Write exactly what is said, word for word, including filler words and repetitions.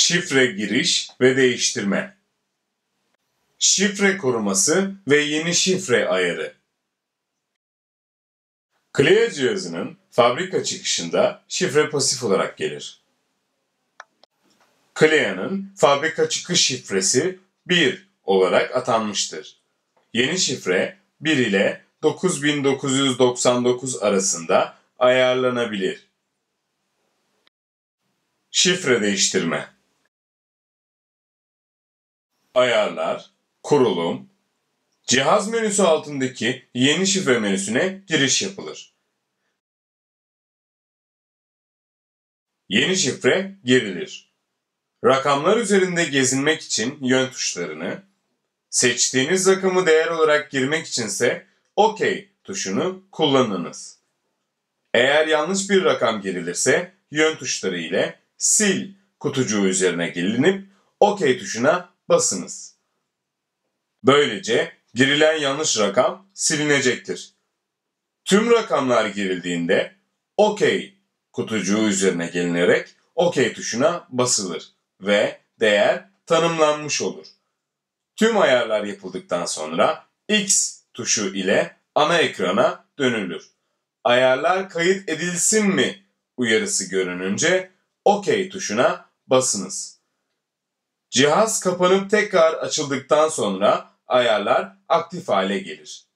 şifre giriş ve değiştirme, şifre koruması ve yeni şifre ayarı. Klea cihazının fabrika çıkışında şifre pasif olarak gelir. Klea'nın fabrika çıkış şifresi bir olarak atanmıştır. Yeni şifre bir ile dokuz bin dokuz yüz doksan dokuz arasında ayarlanabilir. Şifre değiştirme. Ayarlar, kurulum, cihaz menüsü altındaki yeni şifre menüsüne giriş yapılır. Yeni şifre girilir. Rakamlar üzerinde gezinmek için yön tuşlarını, seçtiğiniz rakamı değer olarak girmek içinse OK tuşunu kullanınız. Eğer yanlış bir rakam girilirse yön tuşları ile Sil kutucuğu üzerine gelinip OK tuşuna basınız. Böylece girilen yanlış rakam silinecektir. Tüm rakamlar girildiğinde OK kutucuğu üzerine gelinerek OK tuşuna basılır ve değer tanımlanmış olur. Tüm ayarlar yapıldıktan sonra X tuşu ile ana ekrana dönülür. Ayarlar kayıt edilsin mi uyarısı görününce OK tuşuna basınız. Cihaz kapanıp tekrar açıldıktan sonra ayarlar aktif hale gelir.